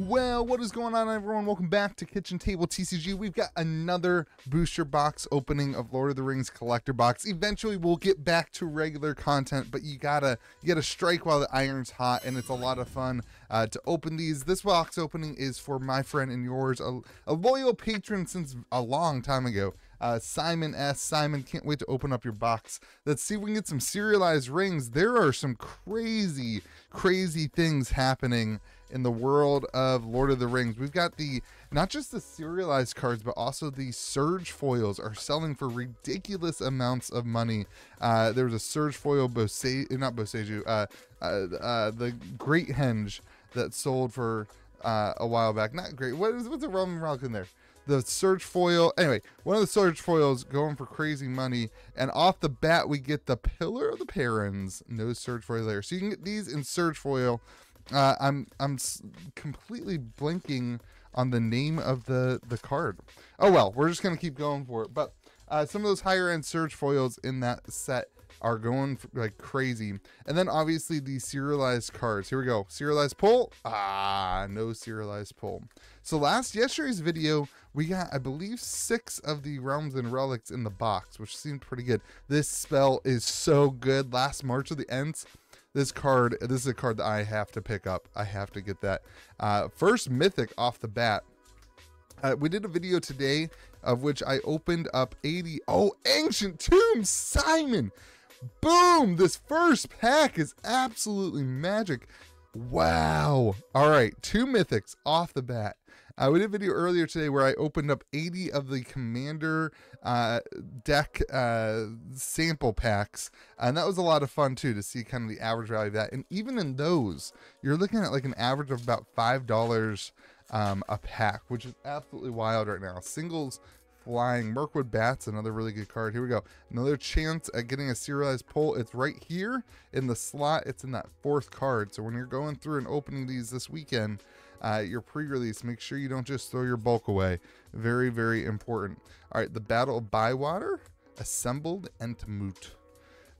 Well, what is going on, everyone? Welcome back to Kitchen Table TCG. We've got another booster box opening of Lord of the Rings collector box. Eventually, we'll get back to regular content, but you gotta strike while the iron's hot, and it's a lot of fun to open these. This box opening is for my friend and yours, a loyal patron since a long time ago. Simon S. Simon, can't wait to open up your box. Let's see if we can get some serialized rings. There are some crazy, crazy things happening in the world of Lord of the Rings. We've got the, not just the serialized cards, but also the surge foils are selling for ridiculous amounts of money. There was a surge foil, the Great Henge that sold for a while back. Not great. What's the Roman rock in there? The surge foil, anyway, one of the surge foils going for crazy money, and off the bat we get the Pillar of the Perrins, no surge foil there. So you can get these in surge foil. I'm completely blinking on the name of the card. Oh well, we're just gonna keep going for it. But some of those higher end surge foils in that set are going for, like, crazy. And then obviously the serialized cards. Here we go. Serialized pull. Ah, no serialized pull. So yesterday's video, we got, I believe, 6 of the realms and relics in the box, which seemed pretty good. This spell is so good. Last March of the Ents. This is a card that I have to pick up. I have to get that. First mythic off the bat. We did a video today of which I opened up 80. Oh, Ancient Tombs, Simon. Boom, this first pack is absolutely magic. Wow. All right, 2 mythics off the bat. We did a video earlier today where I opened up 80 of the Commander deck sample packs, and that was a lot of fun too, to see kind of the average value of that. And even in those, you're looking at like an average of about $5 a pack, which is absolutely wild right now. Singles flying. Mirkwood Bats, another really good card. Here we go, another chance at getting a serialized pull. It's right here in the slot. It's in that 4th card. So when you're going through and opening these this weekend, your pre-release, make sure you don't just throw your bulk away. Very, very important. All right, the Battle of Bywater, Assembled Entmoot,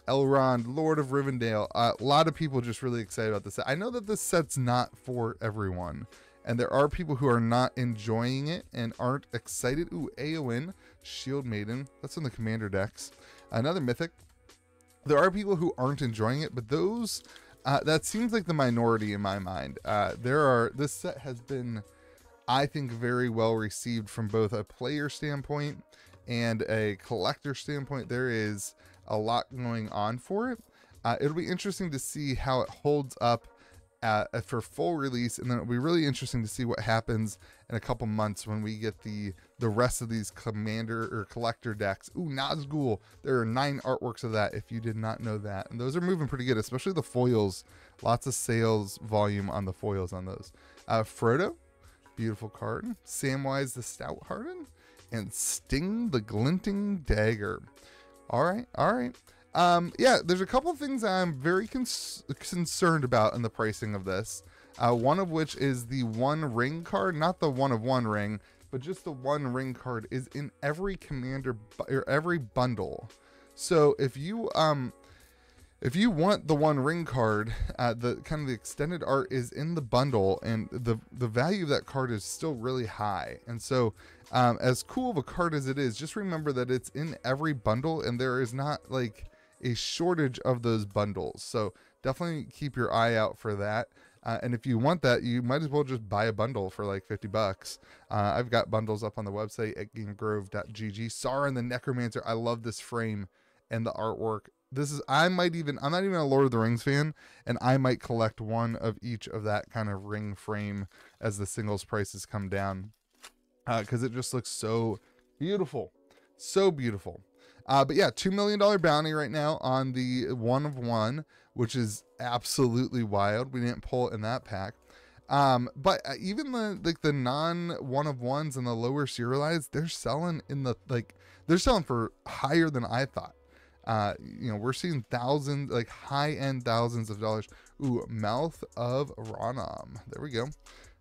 Elrond, Lord of Rivendell. A lot of people just really excited about this set. I know that this set's not for everyone, and there are people who are not enjoying it and aren't excited. Ooh, Eowyn, Shield Maiden. That's on the Commander decks. Another mythic. There are people who aren't enjoying it, but those, that seems like the minority in my mind. This set has been, I think, very well received from both a player standpoint and a collector standpoint. There is a lot going on for it. It'll be interesting to see how it holds up for full release, and then it'll be really interesting to see what happens in a couple months when we get the rest of these Commander or Collector decks. Ooh, Nazgul. There are 9 artworks of that, if you did not know that, and those are moving pretty good, especially the foils. Lots of sales volume on the foils on those. Frodo, beautiful card. Samwise the Stouthearted, and Sting the Glinting Dagger. All right, all right. Yeah, there's a couple of things I'm very concerned about in the pricing of this. One of which is the one ring card, not the one of one ring, but just the one ring card is in every Commander or every bundle. So if you want the one ring card, the kind of the extended art is in the bundle, and the value of that card is still really high. And so, as cool of a card as it is, just remember that it's in every bundle, and there is not like a shortage of those bundles, so definitely keep your eye out for that. And if you want that, you might as well just buy a bundle for like 50 bucks. I've got bundles up on the website at gamegrove.gg. Sauron the Necromancer, I love this frame and the artwork. This is, I'm not even a Lord of the Rings fan, and I might collect one of each of that kind of ring frame as the singles prices come down, because it just looks so beautiful, so beautiful. But yeah, $2 million bounty right now on the one of one, which is absolutely wild. We didn't pull it in that pack. But even the non one of ones and the lower serialized, they're selling in the, they're selling for higher than I thought. You know, we're seeing thousands, like high end thousands of dollars. Ooh, Mouth of Ranam. There we go.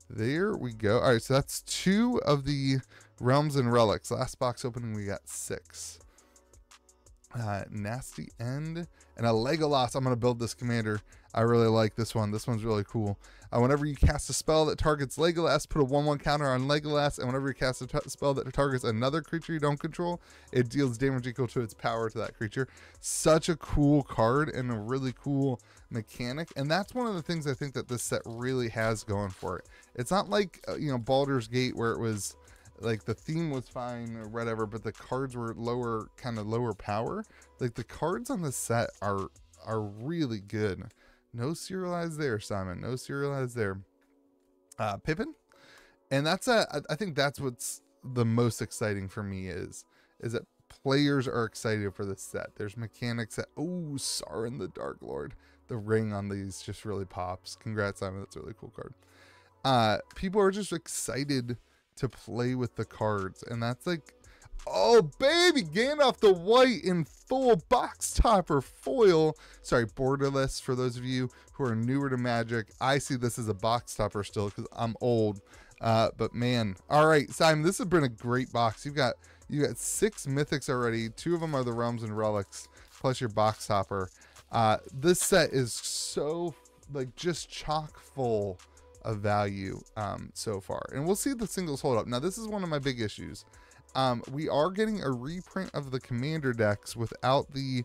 There we go. All right. So that's 2 of the realms and relics. Last box opening, we got 6. Nasty End, and a Legolas. I'm going to build this commander. I really like this one. This one's really cool. Whenever you cast a spell that targets Legolas, put a 1/1 counter on Legolas, and whenever you cast a spell that targets another creature you don't control, it deals damage equal to its power to that creature. Such a cool card and a really cool mechanic, and that's one of the things I think that this set really has going for it. It's not like, you know, Baldur's Gate, where it was like the theme was fine or whatever, but the cards were lower, kind of lower power. Like the cards on the set are really good. No serialized there, Simon. No serialized there. Pippin. And that's I think that's what's the most exciting for me is that players are excited for this set. There's mechanics that, oh, Sauron the Dark Lord. The ring on these just really pops. Congrats, Simon. That's a really cool card. People are just excited to play with the cards, and that's like, oh baby, Gandalf the White in full box topper foil, sorry, borderless. For those of you who are newer to Magic, I see this as a box topper still because I'm old, but man. All right, Simon, this has been a great box. You got 6 mythics already. 2 of them are the realms and relics, plus your box topper. This set is so, like, just chock full of value so far, and we'll see the singles hold up. Now this is one of my big issues. We are getting a reprint of the commander decks without the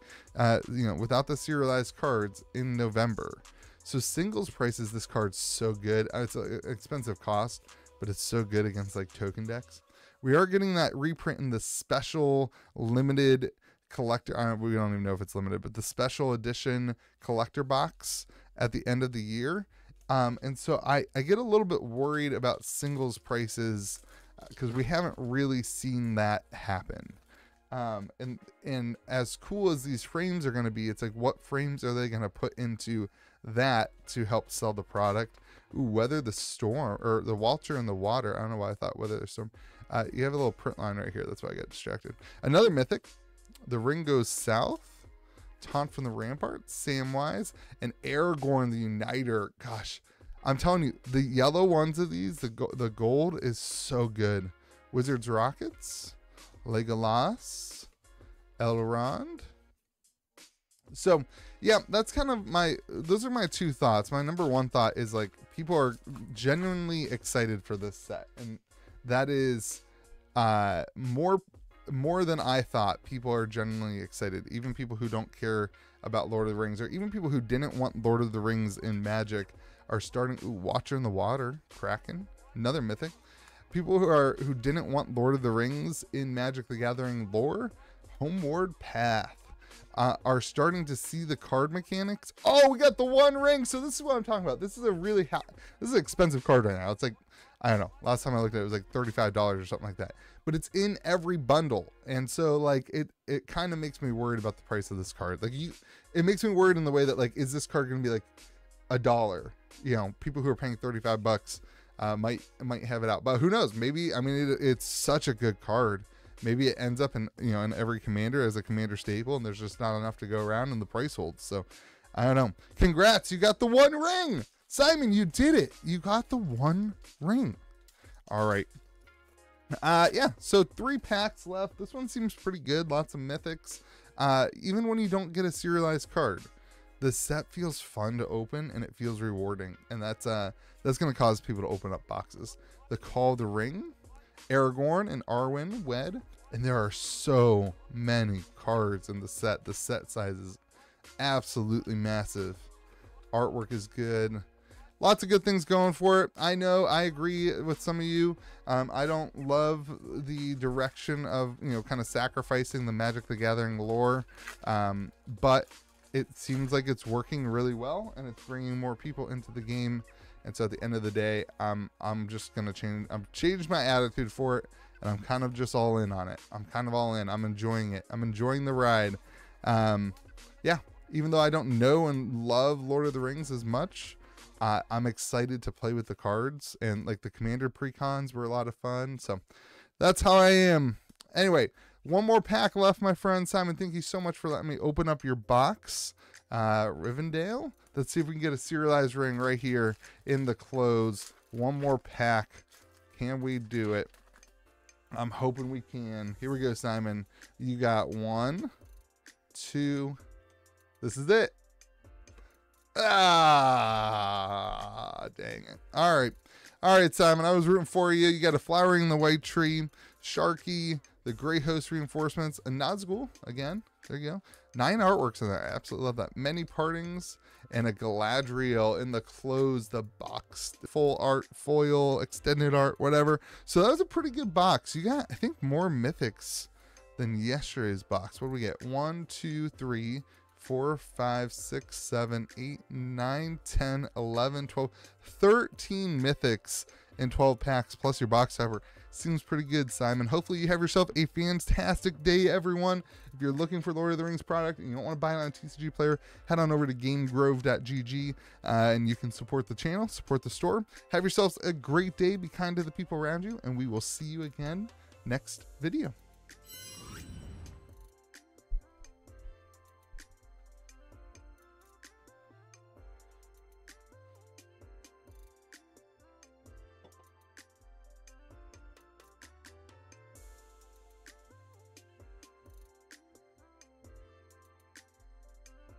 without the serialized cards in November, so singles prices, this card's so good. It's an expensive cost, but it's so good against like token decks. We are getting that reprint in the special limited collector, we don't even know if it's limited, but the special edition collector box at the end of the year. And so I get a little bit worried about singles prices because we haven't really seen that happen. And as cool as these frames are going to be, it's like, what frames are they going to put into that to help sell the product? Ooh, Weather the Storm, or the Walter in the Water. I don't know why I thought Weather the Storm. You have a little print line right here. That's why I got distracted. Another mythic, The Ring Goes South, Taunt from the Ramparts, Samwise, and Aragorn the Uniter. Gosh, I'm telling you, the yellow ones of these, the gold is so good. Wizards Rockets, Legolas, Elrond. So yeah, that's kind of my, those are my 2 thoughts. My number 1 thought is, like, people are genuinely excited for this set, and that is more than I thought. People are genuinely excited, even people who don't care about Lord of the Rings, or even people who didn't want Lord of the Rings in Magic are starting. Ooh, Watcher in the Water, Kraken, another mythic. People who didn't want Lord of the Rings in Magic the Gathering lore, Homeward Path, are starting to see the card mechanics. Oh, we got the One Ring. So this is what I'm talking about. This is a really hot, this is an expensive card right now. It's like, I don't know, last time I looked at it, it was like $35 or something like that, but it's in every bundle. And so, like, it kind of makes me worried about the price of this card. Like, it makes me worried in the way that, like, is this card going to be like $1? You know, people who are paying 35 bucks might have it out, but who knows? Maybe, I mean, it's such a good card. Maybe it ends up in, you know, in every commander as a commander staple, and there's just not enough to go around and the price holds. So I don't know. Congrats. You got the One Ring. Simon, you did it. You got the One Ring. All right. Yeah, so 3 packs left. This one seems pretty good. Lots of mythics. Even when you don't get a serialized card, the set feels fun to open, and it feels rewarding. And that's going to cause people to open up boxes. The Call of the Ring, Aragorn and Arwen Wed. And there are so many cards in the set. The set size is absolutely massive. Artwork is good. Lots of good things going for it. I know I agree with some of you. I don't love the direction of, you know, kind of sacrificing the Magic the Gathering lore, but it seems like it's working really well, and it's bringing more people into the game. And so at the end of the day, I'm just gonna change. I've changed my attitude for it, and I'm kind of just all in on it. I'm kind of all in. I'm enjoying it. I'm enjoying the ride. Yeah. Even though I don't know and love Lord of the Rings as much, I'm excited to play with the cards, and like the commander pre-cons were a lot of fun. So that's how I am. Anyway, 1 more pack left, my friend. Simon, thank you so much for letting me open up your box. Rivendell, let's see if we can get a serialized ring right here in the close. 1 more pack. Can we do it? I'm hoping we can. Here we go, Simon. You got 1. two. This is it. Ah, dang it. All right, Simon, I was rooting for you. You got a Flowering the White Tree, Sharky, the Grey Host Reinforcements, a Nazgul again. There you go. 9 artworks in there. I absolutely love that. Many Partings and a Galadriel in the close, the box, full art, foil, extended art, whatever. So that was a pretty good box. You got, I think, more mythics than yesterday's box. What do we get? 1, 2, 3, 4, 5, 6, 7, 8, 9, 10, 11, 12, 13 mythics in 12 packs plus your box cover. Seems pretty good, Simon. Hopefully you have yourself a fantastic day, everyone. If you're looking for Lord of the Rings product and you don't want to buy it on a TCG player, head on over to gamegrove.gg and you can support the channel, support the store. Have yourselves a great day. Be kind to the people around you, and we will see you again next video.